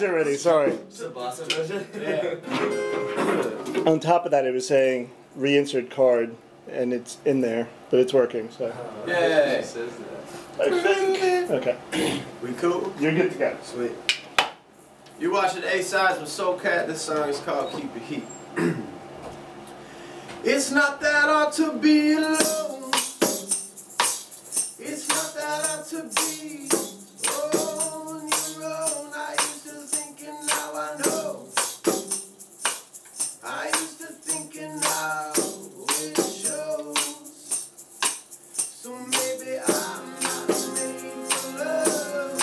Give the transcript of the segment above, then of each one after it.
measure already, sorry. It's a bossa measure? Yeah. On top of that, it was saying reinsert card, and it's in there, but it's working, so. Yeah, says that. Okay. We cool? You're good to go. Sweet. You're watching A-Sides with Sol Cat. This song is called Keep Your Heat. It's not that hard to be alone. It's not that hard to be on your own. I used to think and now I know. I used to think and now it shows. So maybe I'm not made for love.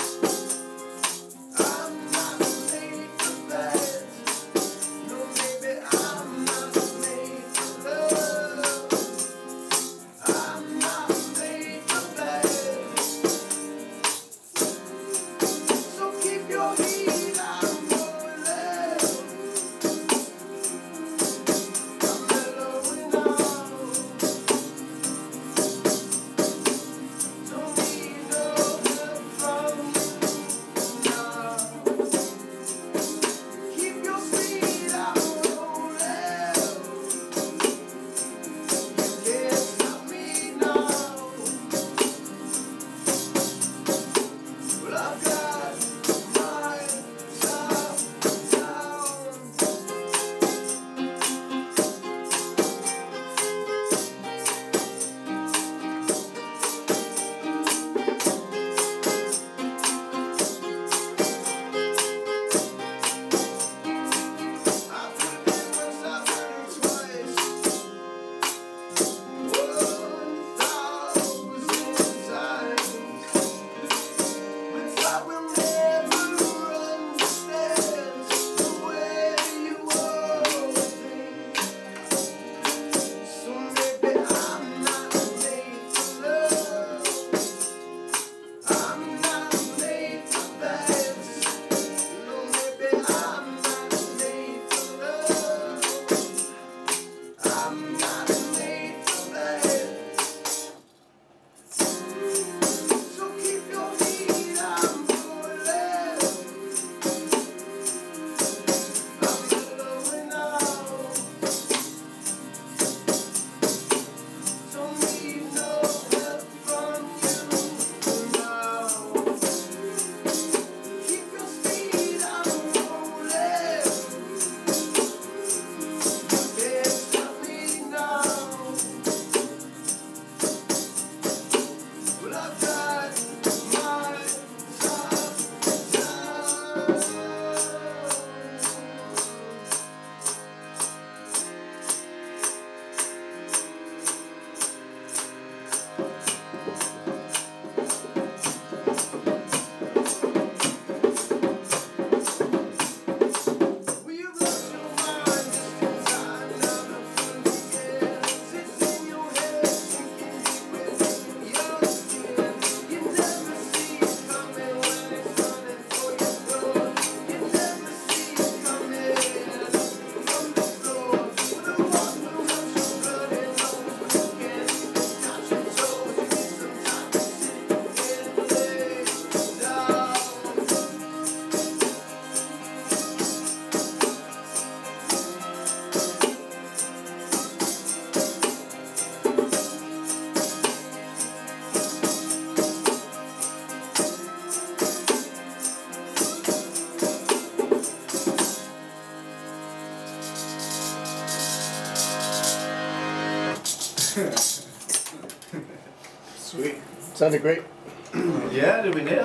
I'm not made for that. No, maybe I'm not made for love. I'm not made for that. So keep your heat, I'm going left. I'm mellowing out. Don't need no help from me now. Keep your speed, I'm on left. You can't stop me now. Well, I've got my stuff down. Sweet. Sounded great. Yeah, did we nail it?